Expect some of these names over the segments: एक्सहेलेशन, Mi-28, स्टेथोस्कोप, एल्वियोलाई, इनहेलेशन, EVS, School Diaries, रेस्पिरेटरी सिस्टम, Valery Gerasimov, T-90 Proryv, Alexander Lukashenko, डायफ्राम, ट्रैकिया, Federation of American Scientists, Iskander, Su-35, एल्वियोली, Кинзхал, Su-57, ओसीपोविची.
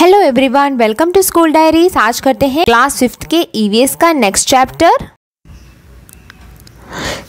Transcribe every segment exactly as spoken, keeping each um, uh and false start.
Hello everyone, welcome to school diaries. आज करते हैं क्लास फिफ्थ के ई वी एस का next chapter.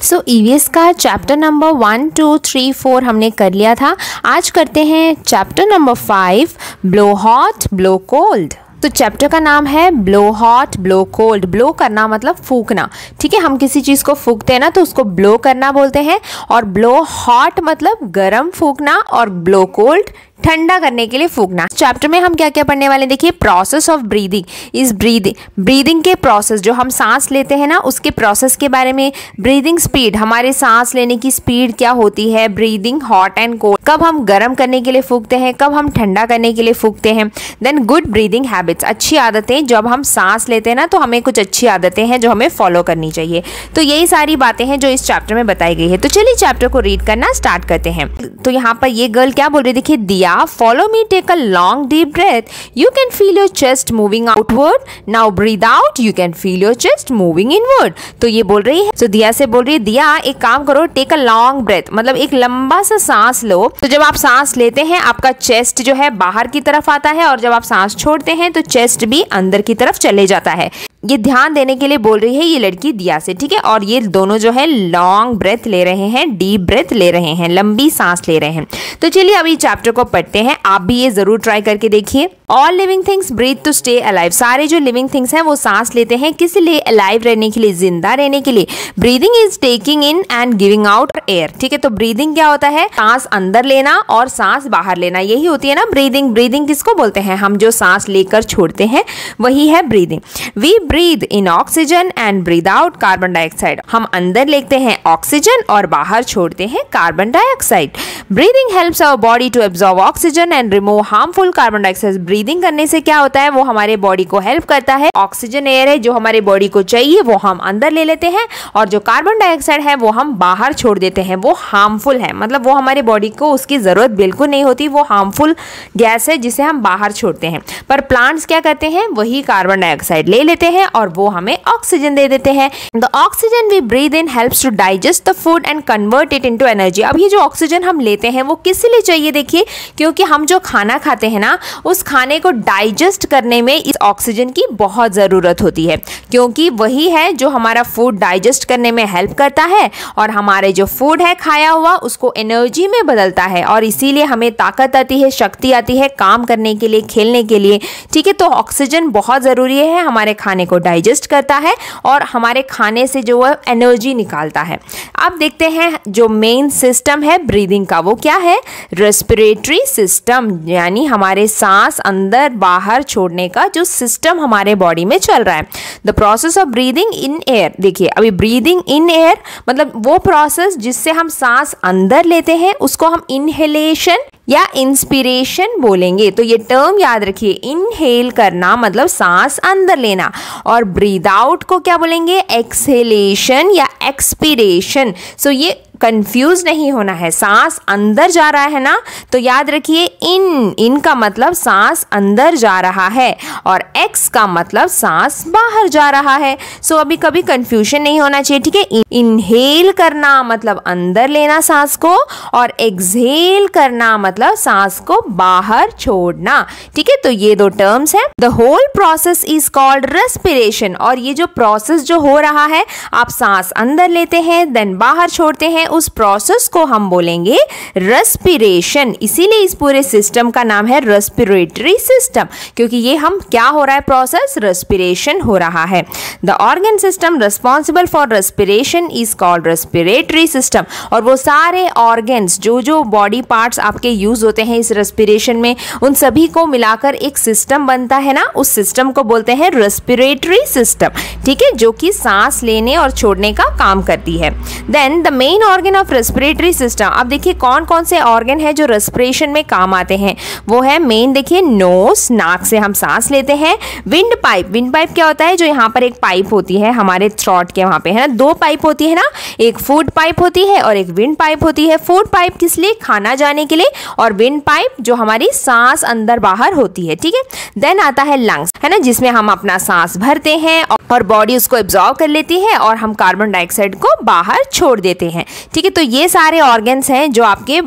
So so, E V S का chapter number one two three four हमने कर लिया था। आज करते हैं chapter number five, blow hot blow cold. तो चैप्टर का नाम है blow hot blow cold. Blow करना मतलब फूकना, ठीक है। हम किसी चीज़ को फूकते हैं ना तो उसको ब्लो करना बोलते हैं, और ब्लो हॉट मतलब गर्म फूकना और ब्लो कोल्ड ठंडा करने के लिए फूकना। चैप्टर में हम क्या क्या पढ़ने वाले हैं, देखिए। Process of breathing is breathing breathing के प्रोसेस, जो हम सांस लेते हैं ना उसके प्रोसेस के बारे में। ब्रीदिंग स्पीड, हमारे सांस लेने की स्पीड क्या होती है। ब्रीदिंग हॉट एंड कोल्ड, कब हम गर्म करने के लिए फूकते हैं, कब हम ठंडा करने के लिए फूकते हैं। देन गुड ब्रीदिंग हैबिट्स, अच्छी आदतें, जब हम सांस लेते हैं ना तो हमें कुछ अच्छी आदतें हैं जो हमें फॉलो करनी चाहिए। तो यही सारी बातें हैं जो इस चैप्टर में बताई गई है। तो चलिए चैप्टर को रीड करना स्टार्ट करते हैं। तो यहाँ पर ये गर्ल क्या बोल रही है, देखिए। दिया, follow me, take a long deep breath, you can feel your chest moving outward, now breathe out, you can feel your chest moving inward। तो ये बोल रही है, तो दिया से बोल रही है, दिया एक काम करो, take a long breath मतलब एक लंबा सा सांस लो। तो जब आप सांस लेते हैं आपका चेस्ट जो है बाहर की तरफ आता है, और जब आप सांस छोड़ते हैं तो चेस्ट भी अंदर की तरफ चले जाता है। ये ध्यान देने के लिए बोल रही है ये लड़की दिया से, ठीक है। और ये दोनों जो है लॉन्ग ब्रेथ ले रहे हैं, डीप ब्रेथ ले रहे हैं, लंबी सांस ले रहे हैं। तो चलिए अभी चैप्टर को पढ़ते हैं, आप भी ये जरूर ट्राई करके देखिए। All living things breathe to stay alive, सारे जो लिविंग थिंग्स हैं वो सांस लेते हैं किस लिए, अलाइव रहने के लिए, जिंदा रहने के लिए। Breathing is taking in and giving out air, ठीक है। तो ब्रीदिंग क्या होता है, सांस अंदर लेना और सांस बाहर लेना, यही होती है ना ब्रीदिंग। ब्रीदिंग किसको बोलते हैं, हम जो सांस लेकर छोड़ते हैं वही है breathing. We breathe in oxygen and breathe out carbon dioxide, हम अंदर लेते हैं ऑक्सीजन और बाहर छोड़ते हैं carbon dioxide. Breathing helps our body to absorb oxygen and remove harmful carbon dioxide. Breathing करने से क्या होता है, वो हमारे बॉडी को हेल्प करता है। ऑक्सीजन एयर है जो हमारे बॉडी को चाहिए वो हम अंदर ले लेते हैं, और जो कार्बन डाइऑक्साइड है वो हम बाहर छोड़ देते हैं। वो हार्मफुल है मतलब वो हमारे बॉडी को उसकी ज़रूरत बिल्कुल नहीं होती, वो हार्मफुल गैस है जिसे हम बाहर छोड़ते हैं। पर प्लांट्स क्या करते हैं, वही कार्बन डाइऑक्साइड ले लेते हैं और वो हमें ऑक्सीजन दे देते हैं। The oxygen we breathe in helps to digest the food and convert it into energy. अब ये जो ऑक्सीजन हम लेते हैं वो किस लिए चाहिए, देखिए, क्योंकि हम जो खाना खाते हैं ना उस खाने को डाइजेस्ट करने में इस ऑक्सीजन की बहुत ज़रूरत होती है, क्योंकि वही है जो हमारा फूड डाइजेस्ट करने में हेल्प करता है, और हमारे जो फूड है खाया हुआ उसको एनर्जी में बदलता है, और इसीलिए हमें ताकत आती है, शक्ति आती है काम करने के लिए, खेलने के लिए, ठीक है। तो ऑक्सीजन बहुत ज़रूरी है, हमारे खाने को डाइजेस्ट करता है और हमारे खाने से जो है एनर्जी निकालता है। अब देखते हैं जो मेन सिस्टम है ब्रीदिंग का वो क्या है, रेस्पिरेटरी सिस्टम, यानी हमारे सांस अंदर बाहर छोड़ने का जो सिस्टम हमारे बॉडी में चल रहा है। The process of breathing in air, देखिए अभी ब्रीदिंग इन एयर मतलब वो प्रोसेस जिससे हम सांस अंदर लेते हैं उसको हम इनहेलेशन या इंस्पिरेशन बोलेंगे। तो ये टर्म याद रखिए, इनहेल करना मतलब सांस अंदर लेना, और ब्रीद आउट को क्या बोलेंगे, एक्सहेलेशन या एक्सपिरेशन। सो ये कंफ्यूज नहीं होना है, सांस अंदर जा रहा है ना तो याद रखिए इन इन का मतलब सांस अंदर जा रहा है और एक्स का मतलब सांस बाहर जा रहा है। सो अभी कभी कंफ्यूजन नहीं होना चाहिए, ठीक है। इनहेल करना मतलब अंदर लेना सांस को, और एक्सहेल करना मतलब सांस को बाहर छोड़ना, ठीक है। तो ये दो टर्म्स हैं। The whole process is called respiration, और ये जो प्रोसेस जो हो रहा है, आप सांस अंदर लेते हैं देन बाहर छोड़ते हैं, उस प्रोसेस को हम बोलेंगे रेस्पिरेशन। इसीलिए इस पूरे सिस्टम का नाम है रेस्पिरेटरी सिस्टम, क्योंकि ये हम क्या हो रहा है प्रोसेस, रेस्पिरेशन हो रहा है। The organ system responsible for respiration is called रेस्पिरेटरी सिस्टम, और वो सारे ऑर्गन्स जो जो बॉडी पार्ट्स आपके यूज होते हैं इस रेस्पिरेशन में उन सभी को मिलाकर एक सिस्टम बनता है ना, उस सिस्टम को बोलते हैं रेस्पिरेटरी सिस्टम, ठीक है, जो कि सांस लेने और छोड़ने का काम करती है। Then the main organ of रेस्पिरेटरी सिस्टम, अब देखिए कौन कौन से ऑर्गन है जो रेस्पिरेशन में काम आते हैं, वो है मेन, देखिए नोज, नाक से हम सांस लेते हैं। विंड पाइप, विंड पाइप क्या होता है, जो यहाँ पर एक पाइप होती है हमारे थ्रोट के वहाँ पे, है ना, दो पाइप होती है ना, एक फूड पाइप होती है और एक विंड पाइप होती है। फूड पाइप किस लिए, खाना जाने के लिए, और विंड पाइप जो हमारी सांस अंदर बाहर होती है, ठीक है। देन आता है लंग्स, है ना, जिसमें हम अपना सांस भरते हैं और बॉडी उसको एब्जॉर्व कर लेती है और हम कार्बन डाइऑक्साइड को बाहर छोड़ देते हैं, ठीक है। तो ये सारे ऑर्गन्स हैं जो आपके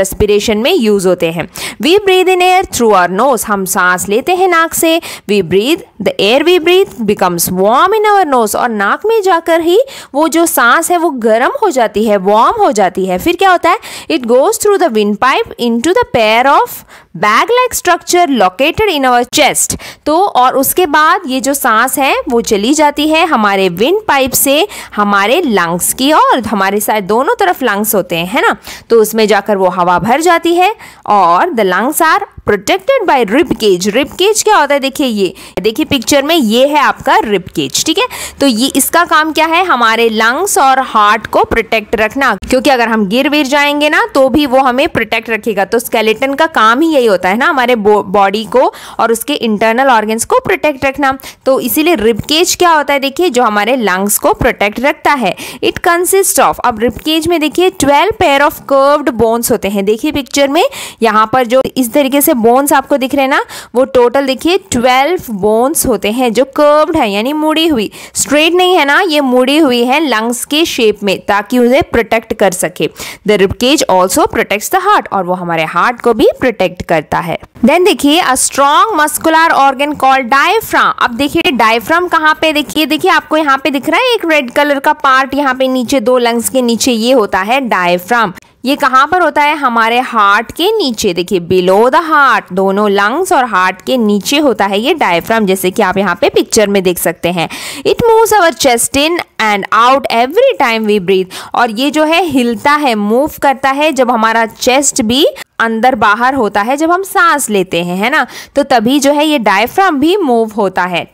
रेस्पिरेशन में यूज होते हैं। We breathe in air through our nose, हम सांस लेते हैं नाक से। We breathe, the air we breathe becomes warm in our nose, और नाक में जाकर ही वो जो सांस है वो गर्म हो जाती है, वार्म हो जाती है। फिर क्या होता है, it goes through the windpipe into the pair of bag like structure located in our chest. तो और उसके बाद ये जो सांस है वो चली जाती है हमारे विंड पाइप से हमारे लंग्स की, और हमारे साथ दोनों तरफ लंग्स होते हैं, है ना। तो उसमें जाकर वो हवा भर जाती है, और the lungs are protected by rib cage. Rib cage क्या होता है, देखिए ये देखिए पिक्चर में ये है आपका रिब केज, ठीक है। तो ये इसका काम क्या है, हमारे लंग्स और हार्ट को प्रोटेक्ट रखना, क्योंकि अगर हम गिर गिर जाएंगे ना तो भी वो हमें प्रोटेक्ट रखेगा। तो स्केलेटन का काम ही यही होता है ना, हमारे बॉडी को और उसके इंटरनल ऑर्गन्स को प्रोटेक्ट रखना। तो इसीलिए रिब केज क्या होता है, देखिए जो हमारे लंग्स को प्रोटेक्ट रखता है। इट कंसिस्ट ऑफ, अब रिब केज में देखिए twelve pair of curved bones होते हैं। देखिए पिक्चर में यहाँ पर जो इस तरीके से बोन्स आपको दिख रहे हैं ना, वो टोटल देखिए ट्वेल्व बोन्स होते हैं जो कर्व्ड है, यानी मुड़ी हुई, स्ट्रेट नहीं है ना, ये मुड़ी हुई है लंग्स के शेप में, ताकि उसे प्रोटेक्ट कर सके। The rib cage also protects the heart, और वो हमारे हार्ट को भी प्रोटेक्ट करता है। देन देखिए a strong muscular organ called डायफ्राम। अब देखिए डायफ्राम कहाँ पे, देखिए देखिए आपको यहाँ पे दिख रहा है एक रेड कलर का पार्ट, यहाँ पे नीचे दो लंग्स के नीचे ये होता है डायफ्राम। ये कहाँ पर होता है, हमारे हार्ट के नीचे, देखिए बिलो द हार्ट, दोनों लंग्स और हार्ट के नीचे होता है ये डायफ्राम, जैसे कि आप यहाँ पे पिक्चर में देख सकते हैं। It moves our chest in and out every time we breathe, और ये जो है हिलता है, मूव करता है जब हमारा चेस्ट भी अंदर बाहर होता है, जब हम सांस लेते हैं, है ना, तो तभी जो है ये डायफ्राम भी मूव होता है।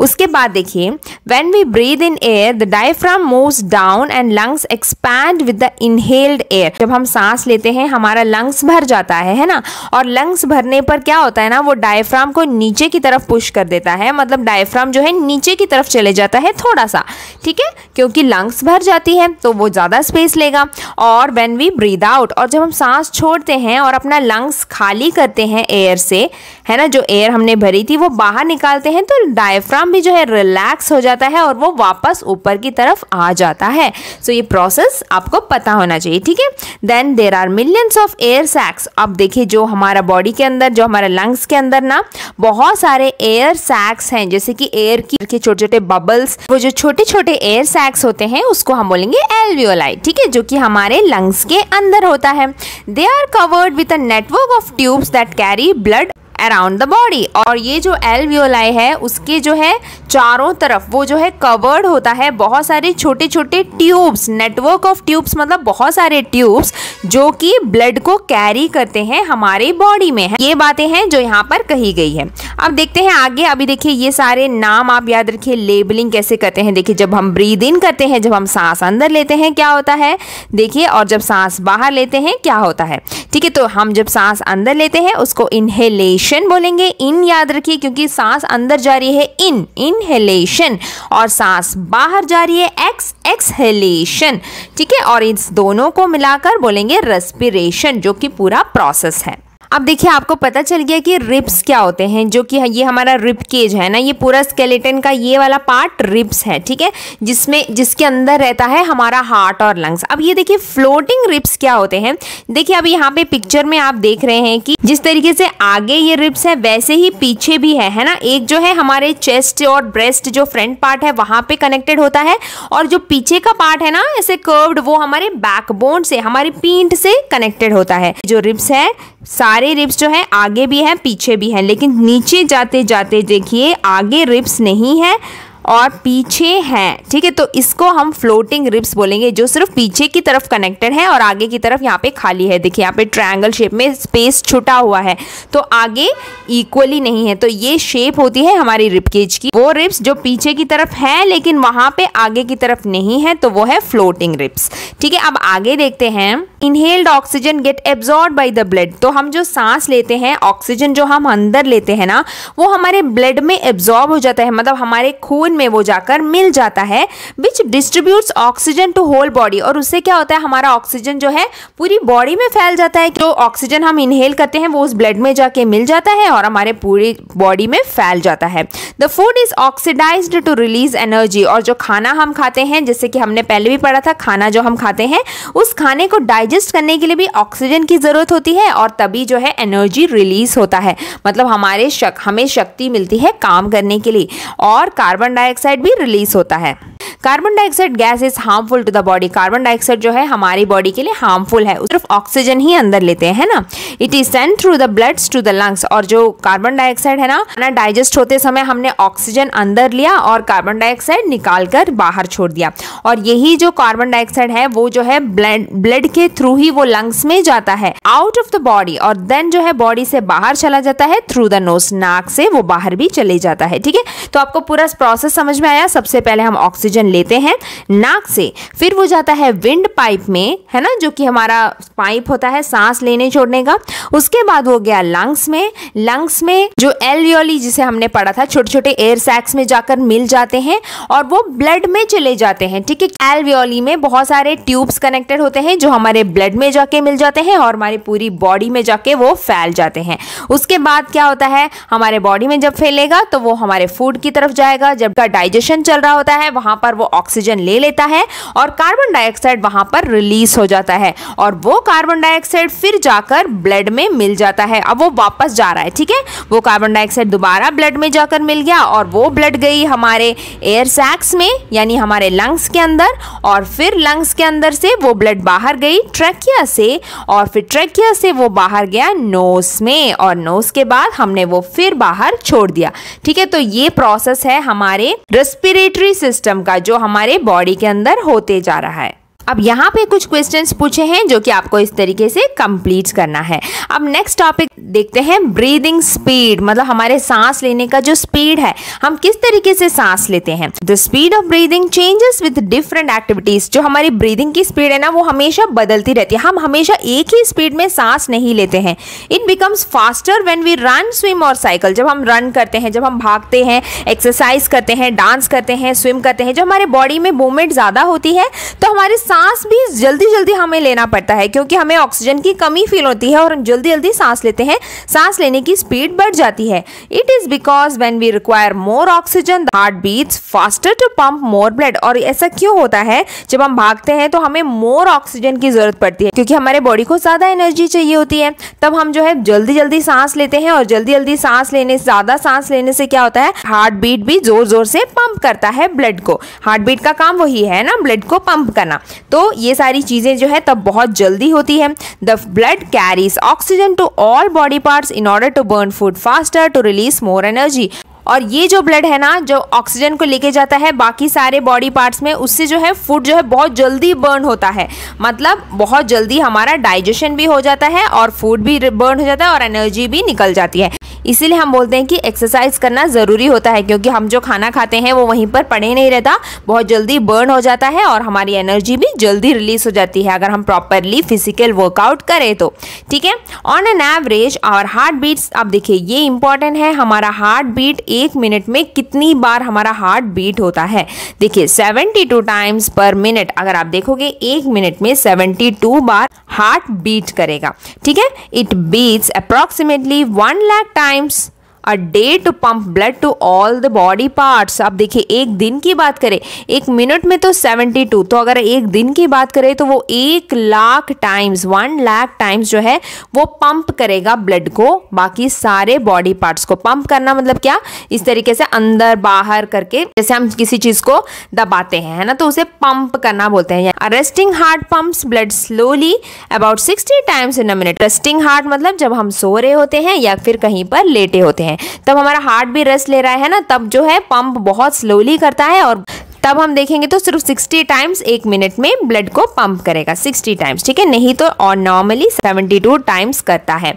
उसके बाद देखिए when we breathe in air the डायफ्राम moves down and lungs expand with the inhaled air. जब हम सांस लेते हैं हमारा लंग्स भर जाता है है ना, और लंग्स भरने पर क्या होता है ना, वो डायफ्राम को नीचे की तरफ पुश कर देता है, मतलब डायफ्राम जो है नीचे की तरफ चले जाता है थोड़ा सा, ठीक है, क्योंकि लंग्स भर जाती है तो वो ज़्यादा स्पेस लेगा। और व्हेन वी ब्रीद आउट, और जब हम सांस छोड़ते हैं और अपना लंग्स खाली करते हैं एयर से, है ना, जो एयर हमने भरी थी वो बाहर निकालते हैं, तो डायफ्राम भी जो है रिलैक्स हो जाता है और वो वापस ऊपर की तरफ आ जाता है। सो ये प्रोसेस आपको पता होना चाहिए, ठीक है। Then there are millions of air sacs. अब देखिए जो हमारा बॉडी के अंदर, जो हमारे लंग्स के अंदर ना बहुत सारे एयर सैक्स हैं, जैसे कि एयर के छोटे छोटे बबल्स, वो जो छोटे छोटे एयर सैक्स होते हैं उसको हम बोलेंगे एल्वियोलाई, ठीक है, जो कि हमारे लंग्स के अंदर होता है। They are covered with a network of tubes that carry blood around the body, और ये जो एल्वियोलाई है उसके जो है चारों तरफ वो जो है कवर्ड होता है बहुत सारे छोटे छोटे ट्यूब्स, नेटवर्क ऑफ ट्यूब्स मतलब बहुत सारे ट्यूब्स जो कि ब्लड को कैरी करते हैं हमारी बॉडी में। ये बातें हैं जो यहाँ पर कही गई है। अब देखते हैं आगे, अभी देखिए ये सारे नाम आप याद रखिए, लेबलिंग कैसे करते हैं। देखिए जब हम ब्रीद इन करते हैं, जब हम सांस अंदर लेते हैं क्या होता है देखिए, और जब सांस बाहर लेते हैं क्या होता है, ठीक है। तो हम जब सांस अंदर लेते हैं उसको इनहेलेशन बोलेंगे, इन याद रखिए क्योंकि सांस अंदर जा रही है इन, इनहेलेशन, और सांस बाहर जा रही है एक्स, एक्सहेलेशन, ठीक है, और इस दोनों को मिलाकर बोलेंगे रेस्पिरेशन, जो कि पूरा प्रोसेस है। अब देखिए आपको पता चल गया कि रिब्स क्या होते हैं, जो कि ये हमारा रिब केज है ना, ये पूरा स्केलेटन का ये वाला पार्ट रिब्स है, ठीक है, जिसमें जिसके अंदर रहता है हमारा हार्ट और लंग्स। अब ये देखिए फ्लोटिंग रिब्स क्या होते हैं, देखिए अभी यहाँ पे पिक्चर में आप देख रहे हैं कि जिस तरीके से आगे ये रिब्स है वैसे ही पीछे भी है, है ना। एक जो है हमारे चेस्ट और ब्रेस्ट जो फ्रंट पार्ट है वहाँ पे कनेक्टेड होता है, और जो पीछे का पार्ट है ना ऐसे कर्व्ड, वो हमारे बैकबोन से, हमारी पीठ से कनेक्टेड होता है। जो रिब्स है सारे रिब्स जो है आगे भी हैं पीछे भी हैं, लेकिन नीचे जाते जाते देखिए आगे रिब्स नहीं है और पीछे है, ठीक है, तो इसको हम फ्लोटिंग रिब्स बोलेंगे, जो सिर्फ पीछे की तरफ कनेक्टेड है और आगे की तरफ यहाँ पे खाली है। देखिए यहाँ पे ट्रायंगल शेप में स्पेस छुटा हुआ है, तो आगे इक्वली नहीं है, तो ये शेप होती है हमारी रिब केज की। वो रिब्स जो पीछे की तरफ है लेकिन वहाँ पे आगे की तरफ नहीं है, तो वो है फ्लोटिंग रिब्स, ठीक है। अब आगे देखते हैं, inhaled oxygen get absorbed by the blood. तो हम जो सांस लेते हैं, ऑक्सीजन जो हम अंदर लेते हैं ना, वो हमारे ब्लड में एब्जॉर्ब हो जाता है, मतलब हमारे खून खून में वो जाकर मिल जाता है, which distributes oxygen to whole body. और उससे क्या होता है, हमारा ऑक्सीजन जो है पूरी बॉडी में फैल जाता है। जो ऑक्सीजन हम इनहेल करते हैं वो उस ब्लड में जाके मिल जाता है और हमारे पूरी बॉडी में फैल जाता है। The food is oxidised to release energy. और जो खाना हम खाते हैं, जैसे कि हमने पहले भी पढ़ा था, खाना जो हम खाते हैं उस खाने को डाइजेस्ट करने के लिए भी ऑक्सीजन की ज़रूरत होती है और तभी जो है एनर्जी रिलीज होता है, मतलब हमारे शक, हमें शक्ति मिलती है काम करने के लिए। और कार्बन डाइऑक्साइड भी रिलीज होता है। Carbon dioxide gas is harmful to the body. Carbon dioxide जो है हमारी बॉडी के लिए हार्मफुल है, सिर्फ ऑक्सीजन ही अंदर लेते हैं ना। It is sent through the bloods to the lungs. और जो कार्बन डाइऑक्साइड है ना, ना डाइजेस्ट होते समय हमने ऑक्सीजन अंदर लिया और कार्बन डाइऑक्साइड निकाल कर बाहर छोड़ दिया, और यही जो कार्बन डाइऑक्साइड है वो जो है ब्लड ब्लड के थ्रू ही वो लंग्स में जाता है आउट ऑफ द बॉडी, और देन जो है बॉडी से बाहर चला जाता है थ्रू द नोज। नाक से वो बाहर भी चले जाता है। ठीक है, तो आपको पूरा प्रोसेस समझ में आया। सबसे पहले हम ऑक्सीजन लेते हैं नाक से, फिर वो जाता है विंड पाइप में, है ना, जो कि हमारा पाइप होता है सांस लेने छोड़ने का। उसके बाद हो गया लंग्स में। लंग्स में जो एल्वियोली, जिसे हमने पढ़ा था, छोटे छोटे एयर सैक्स में जाकर मिल जाते हैं और वो ब्लड में चले जाते हैं। ठीक है, एल्वियोली में बहुत सारे ट्यूब्स कनेक्टेड होते हैं जो हमारे ब्लड में जाके मिल जाते हैं और हमारी पूरी बॉडी में जाके वो फैल जाते हैं। उसके बाद क्या होता है, हमारे बॉडी में जब फैलेगा तो वो हमारे फूड की तरफ जाएगा। जब का डाइजेशन चल रहा होता है वहां पर वो ऑक्सीजन ले लेता है और कार्बन डाइऑक्साइड वहां पर रिलीज हो जाता है, और वो कार्बन डाइऑक्साइड फिर जाकर ब्लड में मिल जाता है। अब वो वापस जा रहा है, ठीक है, वो कार्बन डाइऑक्साइड दोबारा ब्लड में जाकर मिल गया और वो ब्लड गई हमारे एयर सैक्स में, यानी हमारे लंग्स के अंदर, और फिर लंग्स के अंदर से वो ब्लड बाहर गई ट्रैकिया से, और फिर ट्रैकिया से वो बाहर गया नोज में, और नोज के बाद हमने वो फिर बाहर छोड़ दिया। ठीक है, तो ये प्रोसेस है हमारे रेस्पिरेटरी सिस्टम का जो हमारे बॉडी के अंदर होते जा रहा है। अब यहाँ पे कुछ क्वेश्चंस पूछे हैं जो कि आपको इस तरीके से कंप्लीट करना है। अब नेक्स्ट टॉपिक देखते हैं, ब्रीदिंग स्पीड, मतलब हमारे सांस लेने का जो स्पीड है, हम किस तरीके से सांस लेते हैं। The speed of breathing changes with different activities. जो हमारी ब्रीदिंग की स्पीड है ना वो हमेशा बदलती रहती है, हम हमेशा एक ही स्पीड में सांस नहीं लेते हैं। It becomes faster when we run, swim और साइकिल। जब हम रन करते हैं, जब हम भागते हैं, एक्सरसाइज करते हैं, डांस करते हैं, स्विम करते हैं, जब हमारे बॉडी में मूवमेंट ज़्यादा होती है तो हमारे सांस भी जल्दी जल्दी हमें लेना पड़ता है क्योंकि हमें ऑक्सीजन की कमी फील होती है और हम जल्दी जल्दी सांस लेते हैं, सांस लेने की स्पीड बढ़ जाती है। It is because when we require more oxygen heart beats faster to pump more blood. और ऐसा क्यों होता है, जब हम भागते हैं तो हमें मोर ऑक्सीजन की जरूरत पड़ती है क्योंकि हमारे बॉडी को ज्यादा एनर्जी चाहिए होती है, तब हम जो है जल्दी जल्दी सांस लेते हैं, और जल्दी जल्दी सांस लेने ज्यादा सांस लेने से क्या होता है, हार्ट बीट भी जोर जोर से पंप करता है ब्लड को। हार्ट बीट का काम वही है ना, ब्लड को पंप करना। तो ये सारी चीज़ें जो है तब बहुत जल्दी होती है। The blood carries oxygen to all body parts in order to burn food faster to release more energy. और ये जो ब्लड है ना, जो ऑक्सीजन को लेके जाता है बाकी सारे बॉडी पार्ट्स में, उससे जो है फूड जो है बहुत जल्दी बर्न होता है, मतलब बहुत जल्दी हमारा डाइजेशन भी हो जाता है और फूड भी बर्न हो जाता है और एनर्जी भी निकल जाती है। इसीलिए हम बोलते हैं कि एक्सरसाइज करना ज़रूरी होता है क्योंकि हम जो खाना खाते हैं वो वहीं पर पड़े नहीं रहता, बहुत जल्दी बर्न हो जाता है और हमारी एनर्जी भी जल्दी रिलीज हो जाती है अगर हम प्रॉपरली फिजिकल वर्कआउट करें तो। ठीक है, ऑन एन एवरेज और हार्ट बीट्स, अब देखिए ये इंपॉर्टेंट है, हमारा हार्ट बीट एक मिनट में कितनी बार हमारा हार्ट बीट होता है। देखिए बहत्तर टाइम्स पर मिनट, अगर आप देखोगे एक मिनट में बहत्तर बार हार्ट बीट करेगा। ठीक है, it beats approximately one lakh times a day to pump blood to all the body parts. अब देखिए एक दिन की बात करें, एक मिनट में तो बहत्तर, तो अगर एक दिन की बात करें तो वो एक lakh times one lakh times जो है वो पंप करेगा ब्लड को बाकी सारे बॉडी पार्ट्स को। पंप करना मतलब क्या, इस तरीके से अंदर बाहर करके, जैसे हम किसी चीज़ को दबाते हैं है ना, तो उसे पंप करना बोलते हैं। Resting heart pumps blood slowly about sixty times in a minute. Resting heart मतलब जब हम सो रहे होते हैं या फिर कहीं पर लेटे होते हैं तब हमारा हार्ट भी रेस्ट ले रहा है ना, तब जो है पंप बहुत स्लोली करता है, और तब हम देखेंगे तो सिर्फ साठ टाइम्स एक मिनट में ब्लड को पंप करेगा साठ टाइम्स। ठीक है, नहीं तो और नॉर्मली बहत्तर टाइम्स करता है।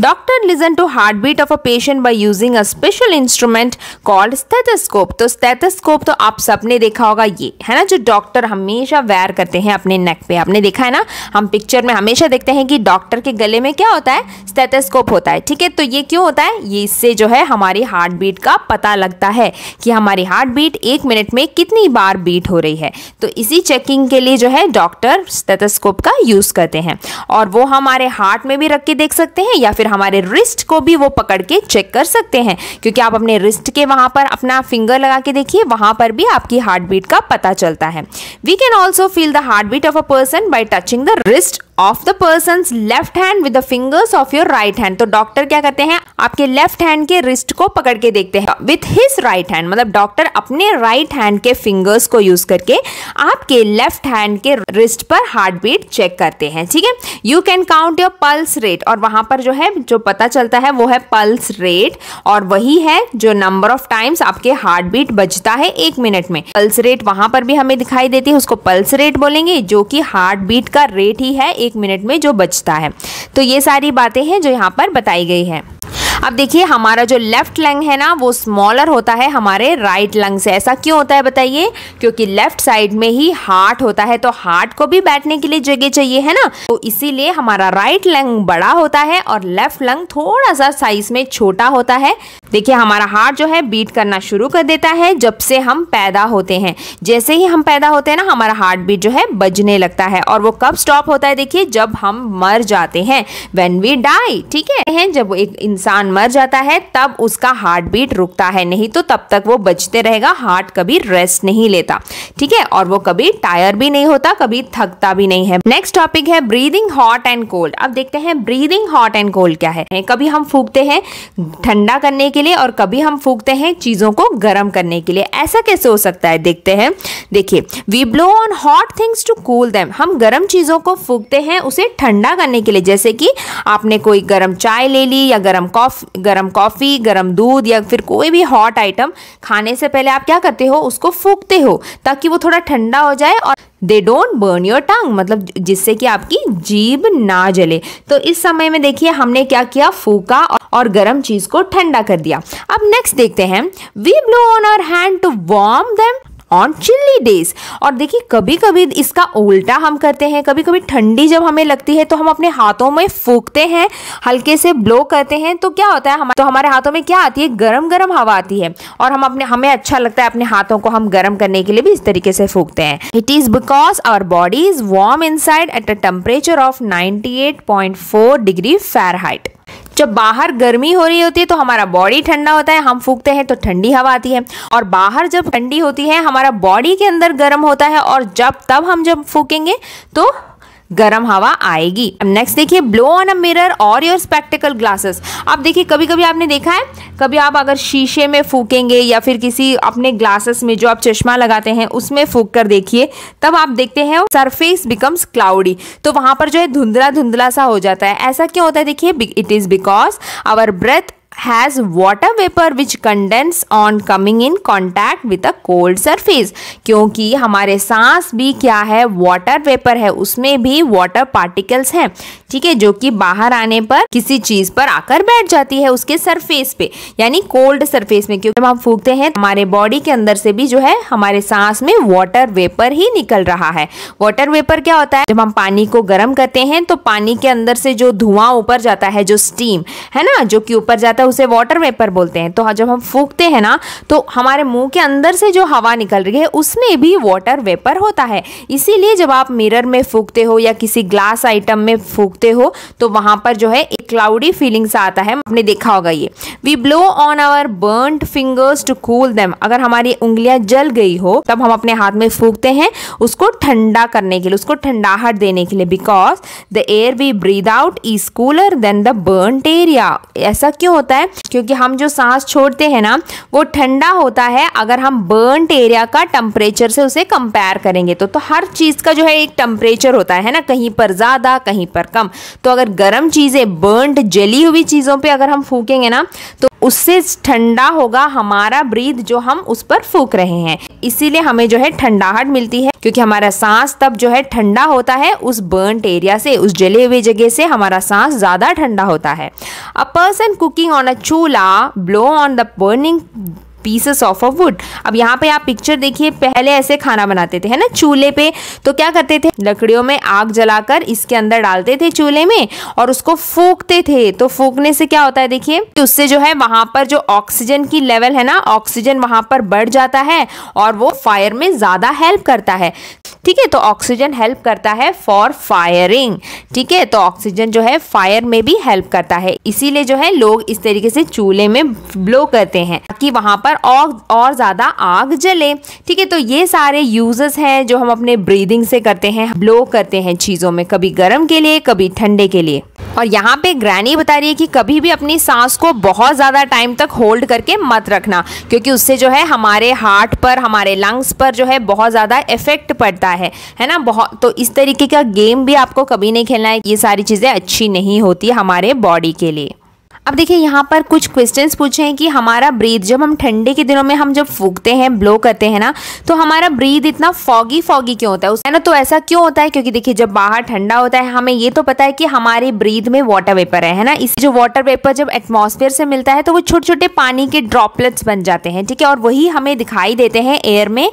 Doctor listen to heartbeat of a patient by using a special instrument called stethoscope. तो stethoscope तो आप सबने देखा होगा, ये है ना जो डॉक्टर हमेशा वेयर करते हैं अपने नेक पे. आपने देखा है ना, हम पिक्चर में हमेशा देखते हैं कि डॉक्टर के गले में क्या होता है, स्टेथोस्कोप होता है. ठीक है, तो ये क्यों होता है? ये इससे जो है हमारी हार्ट बीट का पता लगता है कि हमारी हार्ट बीट एक मिनट में कितनी बार बीट हो रही है. तो इसी चेकिंग के लिए जो है डॉक्टर स्टेथोस्कोप का यूज़ करते हैं, और वो हमारे हार्ट में भी रख के देख सकते हैं या फिर हमारे रिस्ट को भी वो पकड़ के चेक कर सकते हैं. क्योंकि आप अपने रिस्ट के वहाँ पर अपना फिंगर लगा के देखिए, वहाँ पर भी आपकी हार्ट बीट का पता चलता है. We can also feel the heart beat of a person by touching the wrist of the person left hand with the fingers of your right hand. तो डॉक्टर क्या करते हैं, आपके लेफ्ट हैंड के रिस्ट को पकड़ के देखते हैं विथ हिज राइट हैंड. मतलब डॉक्टर अपने राइट हैंड के फिंगर्स को यूज करके आपके लेफ्ट हैंड के रिस्ट पर हार्ट बीट चेक करते हैं. ठीक है, you can count your pulse rate, और वहां पर जो है जो पता चलता है वो है पल्स रेट, और वही है जो नंबर ऑफ टाइम्स आपके हार्ट बीट बजता है एक मिनट में. पल्स रेट वहां पर भी हमें दिखाई देती है, उसको पल्स रेट बोलेंगे, जो कि हार्ट बीट का रेट ही है एक मिनट में जो बजता है. तो ये सारी बातें हैं जो यहाँ पर बताई गई है. अब देखिए, हमारा जो लेफ्ट लंग है ना वो स्मॉलर होता है हमारे राइट लंग से. ऐसा क्यों होता है बताइए? क्योंकि लेफ्ट साइड में ही हार्ट होता है, तो हार्ट को भी बैठने के लिए जगह चाहिए है ना, तो इसीलिए हमारा राइट लंग बड़ा होता है और लेफ्ट लंग थोड़ा सा साइज में छोटा होता है. देखिए, हमारा हार्ट जो है बीट करना शुरू कर देता है जब से हम पैदा होते हैं. जैसे ही हम पैदा होते हैं ना, हमारा हार्ट बीट जो है बजने लगता है, और वो कब स्टॉप होता है देखिए, जब हम मर जाते हैं, व्हेन वी डाई. ठीक है, जब एक इंसान मर जाता है तब उसका हार्ट बीट रुकता है, नहीं तो तब तक वो बजते रहेगा. हार्ट कभी रेस्ट नहीं लेता. ठीक है, और वो कभी टायर भी नहीं होता, कभी थकता भी नहीं है. नेक्स्ट टॉपिक है ब्रीदिंग हॉट एंड कोल्ड. अब देखते हैं ब्रीदिंग हॉट एंड कोल्ड क्या है. कभी हम फूकते हैं ठंडा करने के लिए और कभी हम फूकते हैं चीजों को गर्म करने के लिए. ऐसा कैसे हो सकता है देखते हैं. देखिए, we blow on hot things to cool them. हम गर्म चीजों को फूकते हैं उसे ठंडा करने के लिए. जैसे कि आपने कोई गर्म चाय ले ली या गर्म कॉफी गरम कॉफ़ी, गरम दूध या फिर कोई भी हॉट आइटम खाने से पहले आप क्या करते हो, उसको फूकते हो ताकि वो थोड़ा ठंडा हो जाए. और they don't burn your tongue, मतलब जिससे कि आपकी जीभ ना जले. तो इस समय में देखिए हमने क्या किया, फूका और गर्म चीज़ को ठंडा कर दिया. अब नेक्स्ट देखते हैं, we blow on our hand to warm them on chilly days. और देखिए, कभी कभी इसका उल्टा हम करते हैं. कभी कभी ठंडी जब हमें लगती है तो हम अपने हाथों में फूकते हैं, हल्के से ब्लो करते हैं, तो क्या होता है हम, तो हमारे हाथों में क्या आती है, गरम गरम हवा आती है, और हम अपने हमें अच्छा लगता है. अपने हाथों को हम गर्म करने के लिए भी इस तरीके से फूकते हैं. It is because our body is warm inside at a temperature of ninety eight point four degree Fahrenheit. जब बाहर गर्मी हो रही होती है तो हमारा बॉडी ठंडा होता है, हम फूकते हैं तो ठंडी हवा आती है, और बाहर जब ठंडी होती है हमारा बॉडी के अंदर गर्म होता है, और जब तब हम जब फूकेंगे तो गर्म हवा आएगी. अब नेक्स्ट देखिए, ब्लो ऑन अ मिरर और योर स्पेक्टिकल ग्लासेस. अब देखिए, कभी कभी आपने देखा है, कभी आप अगर शीशे में फूकेंगे या फिर किसी अपने ग्लासेस में जो आप चश्मा लगाते हैं उसमें फूक कर देखिए, तब आप देखते हैं सरफेस बिकम्स क्लाउडी. तो वहाँ पर जो है धुंधला धुंधला सा हो जाता है. ऐसा क्यों होता है देखिए, it is because our breath has water vapor which condense on coming in contact with a cold surface. क्योंकि हमारे सांस भी क्या है, water vapor है, उसमें भी water particles हैं. ठीक है, जो कि बाहर आने पर किसी चीज़ पर आकर बैठ जाती है उसके सरफेस पे, यानी कोल्ड सरफेस में. क्योंकि जब हम फूकते हैं हमारे बॉडी के अंदर से भी जो है हमारे सांस में वाटर वेपर ही निकल रहा है. वाटर वेपर क्या होता है, जब हम पानी को गर्म करते हैं तो पानी के अंदर से जो धुआं ऊपर जाता है, जो स्टीम है ना जो कि ऊपर जाता है, उसे वाटर वेपर बोलते हैं. तो जब हम फूकते हैं ना तो हमारे मुँह के अंदर से जो हवा निकल रही है उसमें भी वाटर वेपर होता है. इसीलिए जब आप मिरर में फूकते हो या किसी ग्लास आइटम में फूक हो तो वहां पर जो है एक क्लाउडी फीलिंग्स आता है. आपने देखा होगा ये. We blow on our burned fingers to cool them. अगर हमारी उंगलियां जल गई हो तब हम अपने हाथ में फूकते हैं उसको ठंडा करने के लिए, उसको ठंडाहट देने के लिए. Because the air we breathe out is cooler than the burned area. ऐसा क्यों होता है, क्योंकि हम जो सांस छोड़ते हैं ना वो ठंडा होता है अगर हम बर्न्ड एरिया का टेम्परेचर से उसे कंपेयर करेंगे. तो, तो हर चीज का जो है एक टेम्परेचर होता है ना, कहीं पर ज्यादा कहीं पर कम. तो अगर गर्म चीज़ें, बर्न्ड जली हुई चीज़ों पे अगर हम फूकेंगे ना तो उससे ठंडा होगा हमारा ब्रीथ जो हम उस पर फूक रहे हैं. इसीलिए हमें जो है ठंडाहट मिलती है, क्योंकि हमारा सांस तब जो है ठंडा होता है उस बर्न्ड एरिया से, उस जले हुए जगह से हमारा सांस ज़्यादा ठंडा होता है। A person cooking on a chulha blow on the burning pieces of a wood. अब यहाँ पे आप पिक्चर देखिए, पहले ऐसे खाना बनाते थे है ना चूल्हे पे, तो क्या करते थे लकड़ियों में आग जलाकर इसके अंदर डालते थे चूल्हे में और उसको फूकते थे। तो फूकने से क्या होता है देखिए, तो उससे जो है वहाँ पर जो ऑक्सीजन की लेवल है ना, ऑक्सीजन वहाँ पर बढ़ जाता है और वो फायर में ज़्यादा हेल्प करता है। ठीक है, तो ऑक्सीजन हेल्प करता है फॉर फायरिंग। ठीक है, तो ऑक्सीजन जो है फायर में भी हेल्प करता है, इसीलिए जो है लोग इस तरीके से चूल्हे में ब्लो करते हैं ताकि वहाँ पर और और ज़्यादा आग जले। ठीक है, तो ये सारे यूजेस हैं जो हम अपने ब्रीदिंग से करते हैं, ब्लो करते हैं चीज़ों में, कभी गर्म के लिए कभी ठंडे के लिए। और यहाँ पे ग्रैनी बता रही है कि कभी भी अपनी सांस को बहुत ज़्यादा टाइम तक होल्ड करके मत रखना, क्योंकि उससे जो है हमारे हार्ट पर, हमारे लंग्स पर जो है बहुत ज़्यादा इफेक्ट पड़ता है है ना बहुत। तो इस तरीके का गेम भी आपको कभी नहीं खेलना है, ये सारी चीज़ें अच्छी नहीं होती हमारे बॉडी के लिए। अब देखिए यहाँ पर कुछ क्वेश्चंस पूछे हैं कि हमारा ब्रीथ, जब हम ठंडे के दिनों में हम जब फूकते हैं, ब्लो करते हैं ना, तो हमारा ब्रीथ इतना फॉगी फॉगी क्यों होता है है ना। तो ऐसा क्यों होता है, क्योंकि देखिए जब बाहर ठंडा होता है, हमें ये तो पता है कि हमारे ब्रीथ में वाटर वेपर है है ना। इस जो वाटर वेपर जब एटमॉस्फेयर से मिलता है तो वो छोटे छोटे पानी के ड्रॉपलेट्स बन जाते हैं। ठीक है, और वही हमें दिखाई देते हैं एयर में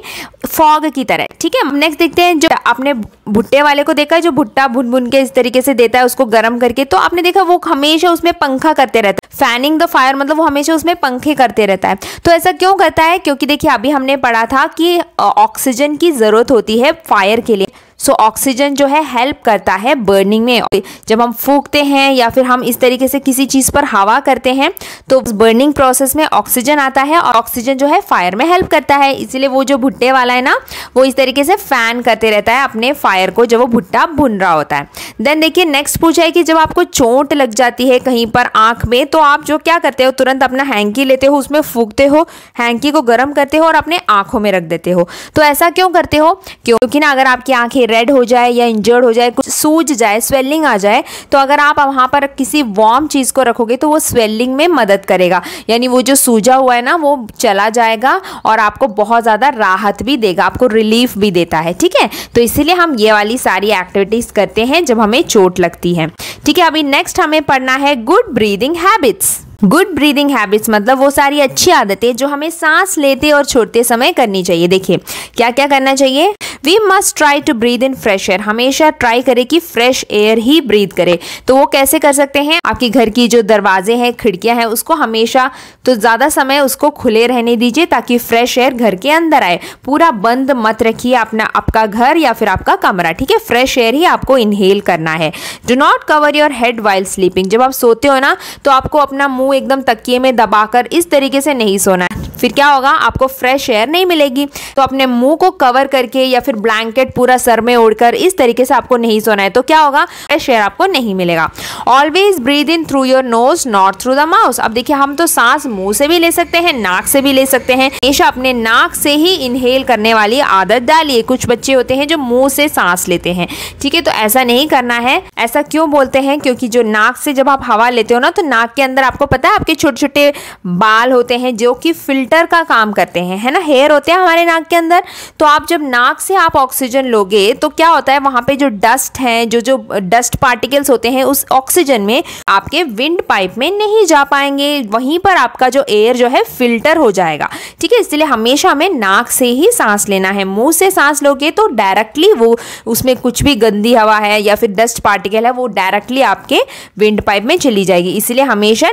फॉग की तरह। ठीक है, नेक्स्ट देखते हैं, जो आपने भुट्टे वाले को देखा है जो भुट्टा भुन भुन के इस तरीके से देता है उसको गर्म करके, तो आपने देखा वो हमेशा उसमें पंखा करते रहता है, फैनिंग द फायर, मतलब वो हमेशा उसमें पंखे करते रहता है। तो ऐसा क्यों करता है, क्योंकि देखिए अभी हमने पढ़ा था कि ऑक्सीजन की जरूरत होती है फायर के लिए। सो ऑक्सीजन जो है हेल्प करता है बर्निंग में। जब हम फूकते हैं या फिर हम इस तरीके से किसी चीज़ पर हवा करते हैं तो बर्निंग प्रोसेस में ऑक्सीजन आता है और ऑक्सीजन जो है फायर में हेल्प करता है। इसीलिए वो जो भुट्टे वाला है ना, वो इस तरीके से फैन करते रहता है अपने फायर को जब वो भुट्टा भुन रहा होता है। देन देखिए नेक्स्ट पूछा है कि जब आपको चोट लग जाती है कहीं पर आँख में, तो आप जो क्या करते हो, तुरंत अपना हैंकी लेते हो, उसमें फूकते हो, हैंकी को गर्म करते हो और अपने आँखों में रख देते हो। तो ऐसा क्यों करते हो, क्योंकि ना अगर आपकी आँखें रेड हो जाए या इंजर्ड हो जाए, कुछ सूज जाए, स्वेलिंग आ जाए, तो अगर आप वहाँ पर किसी वार्म चीज़ को रखोगे तो वो स्वेलिंग में मदद करेगा, यानी वो जो सूजा हुआ है ना वो चला जाएगा और आपको बहुत ज़्यादा राहत भी देगा, आपको रिलीफ भी देता है। ठीक है, तो इसीलिए हम ये वाली सारी एक्टिविटीज़ करते हैं जब हमें चोट लगती है। ठीक है, अभी नेक्स्ट हमें पढ़ना है good breathing habits. Good breathing habits मतलब वो सारी अच्छी आदतें जो हमें सांस लेते और छोड़ते समय करनी चाहिए। देखिए क्या क्या करना चाहिए, we must try to breathe in fresh air, हमेशा ट्राई करें कि फ्रेश एयर ही ब्रीद करें। तो वो कैसे कर सकते हैं, आपके घर की जो दरवाजे हैं, खिड़कियां हैं, उसको हमेशा तो ज़्यादा समय उसको खुले रहने दीजिए ताकि फ्रेश एयर घर के अंदर आए। पूरा बंद मत रखिए अपना आपका घर या फिर आपका कमरा। ठीक है, फ्रेश एयर ही आपको इनहेल करना है। Do not cover your head while sleeping, जब आप सोते हो ना तो आपको अपना मुँह एकदम तकिए में दबाकर इस तरीके से नहीं सोना है, फिर क्या होगा, आपको फ्रेश एयर नहीं मिलेगी। तो अपने मुंह को कवर करके या फिर ब्लैंकेट पूरा सर में ओढ़कर इस तरीके से आपको नहीं सोना है, तो क्या होगा, फ्रेश एयर आपको नहीं मिलेगा। Always breathe in through your nose not through the mouth. अब देखिए हम तो सांस मुंह से भी ले सकते हैं, नाक से भी ले सकते हैं, हमेशा अपने नाक से ही इनहेल करने वाली आदत डालिए। कुछ बच्चे होते हैं जो मुंह से सांस लेते हैं, ठीक है, तो ऐसा नहीं करना है। ऐसा क्यों बोलते हैं, क्योंकि जो नाक से जब आप हवा लेते हो ना, तो नाक के अंदर आपको पता है आपके छोटे छोटे बाल होते हैं जो कि फिल्टर का काम करते हैं, है ना, हेयर होते हैं हमारे नाक के अंदर। तो आप जब नाक से आप ऑक्सीजन लोगे तो क्या होता है, वहां पे जो डस्ट हैं, जो जो डस्ट पार्टिकल्स होते हैं, उस ऑक्सीजन में आपके विंड पाइप में नहीं जा पाएंगे, वहीं पर आपका जो एयर जो है फिल्टर हो जाएगा। ठीक है, इसलिए हमेशा हमें नाक से ही सांस लेना है। मुंह से सांस लोगे तो डायरेक्टली वो उसमें कुछ भी गंदी हवा है या फिर डस्ट पार्टिकल है, वो डायरेक्टली आपके विंड पाइप में चली जाएगी। इसीलिए हमेशा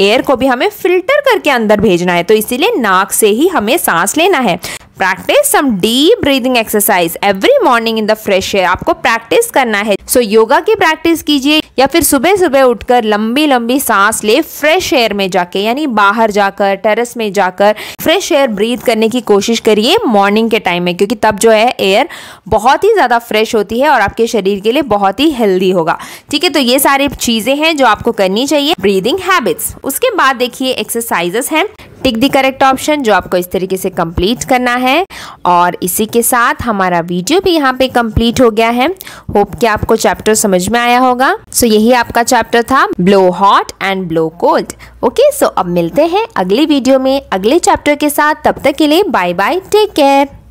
एयर को भी हमें फिल्टर करके अंदर भेजना है, तो इसीलिए नाक से ही हमें सांस लेना है। Practice some deep breathing exercise every morning in the fresh air, आपको प्रैक्टिस करना है। सो so, योगा की प्रैक्टिस कीजिए या फिर सुबह सुबह उठकर लंबी लंबी सांस ले फ्रेश एयर में जाके, यानी बाहर जाकर टेरेस में जाकर फ्रेश एयर ब्रीद करने की कोशिश करिए मॉर्निंग के टाइम में, क्योंकि तब जो है एयर बहुत ही ज़्यादा फ्रेश होती है और आपके शरीर के लिए बहुत ही हेल्दी होगा। ठीक है, तो ये सारी चीज़ें हैं जो आपको करनी चाहिए, ब्रीदिंग हैबिट्स। उसके बाद देखिए एक्सरसाइजेस हैं। टिक द करेक्ट ऑप्शन, जो आपको इस तरीके से कंप्लीट करना है। और इसी के साथ हमारा वीडियो भी यहाँ पे कंप्लीट हो गया है। होप कि आपको चैप्टर समझ में आया होगा। सो so, यही आपका चैप्टर था blow hot and blow cold. Okay, so अब मिलते हैं अगले वीडियो में अगले चैप्टर के साथ। तब तक के लिए बाय बाय, टेक केयर।